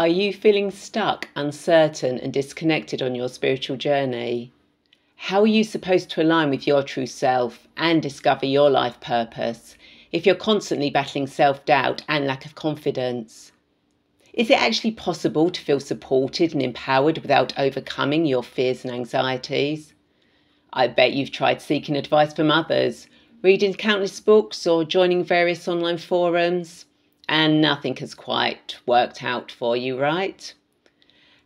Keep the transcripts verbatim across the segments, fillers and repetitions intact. Are you feeling stuck, uncertain, and disconnected on your spiritual journey? How are you supposed to align with your true self and discover your life purpose if you're constantly battling self-doubt and lack of confidence? Is it actually possible to feel supported and empowered without overcoming your fears and anxieties? I bet you've tried seeking advice from others, reading countless books or joining various online forums, and nothing has quite worked out for you, right?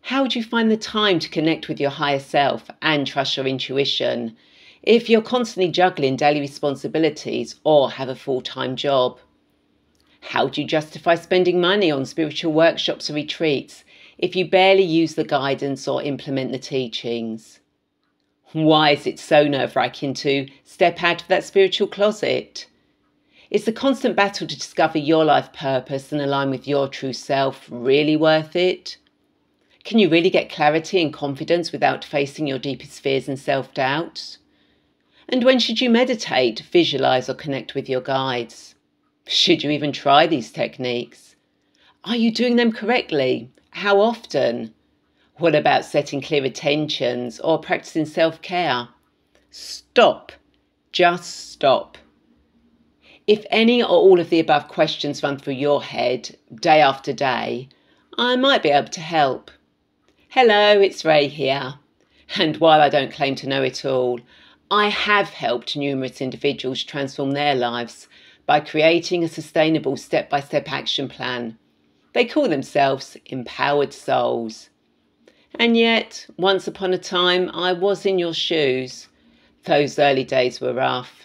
How do you find the time to connect with your higher self and trust your intuition if you're constantly juggling daily responsibilities or have a full-time job? How do you justify spending money on spiritual workshops or retreats if you barely use the guidance or implement the teachings? Why is it so nerve-wracking to step out of that spiritual closet? Is the constant battle to discover your life purpose and align with your true self really worth it? Can you really get clarity and confidence without facing your deepest fears and self-doubts? And when should you meditate, visualize, or connect with your guides? Should you even try these techniques? Are you doing them correctly? How often? What about setting clear intentions or practicing self-care? Stop. Just stop. If any or all of the above questions run through your head day after day, I might be able to help. Hello, it's Rae here. And while I don't claim to know it all, I have helped numerous individuals transform their lives by creating a sustainable step-by-step action plan. They call themselves empowered souls. And yet, once upon a time, I was in your shoes. Those early days were rough.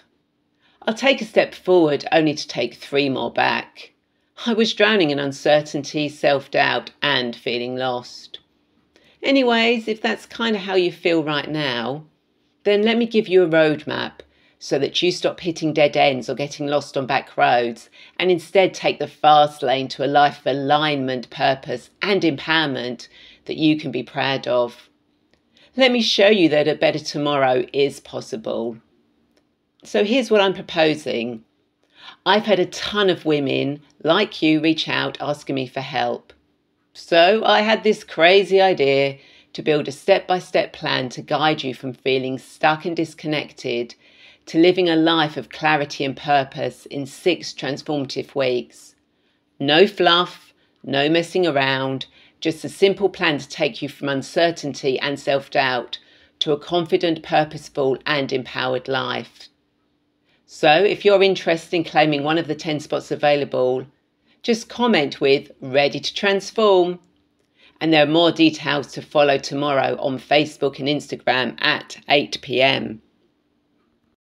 I'll take a step forward only to take three more back. I was drowning in uncertainty, self-doubt and feeling lost. Anyways, if that's kind of how you feel right now, then let me give you a roadmap so that you stop hitting dead ends or getting lost on back roads and instead take the fast lane to a life of alignment, purpose and empowerment that you can be proud of. Let me show you that a better tomorrow is possible. So here's what I'm proposing. I've had a ton of women like you reach out asking me for help. So I had this crazy idea to build a step-by-step plan to guide you from feeling stuck and disconnected to living a life of clarity and purpose in six transformative weeks. No fluff, no messing around, just a simple plan to take you from uncertainty and self-doubt to a confident, purposeful and empowered life. So if you're interested in claiming one of the ten spots available, just comment with "ready to transform." And there are more details to follow tomorrow on Facebook and Instagram at eight p m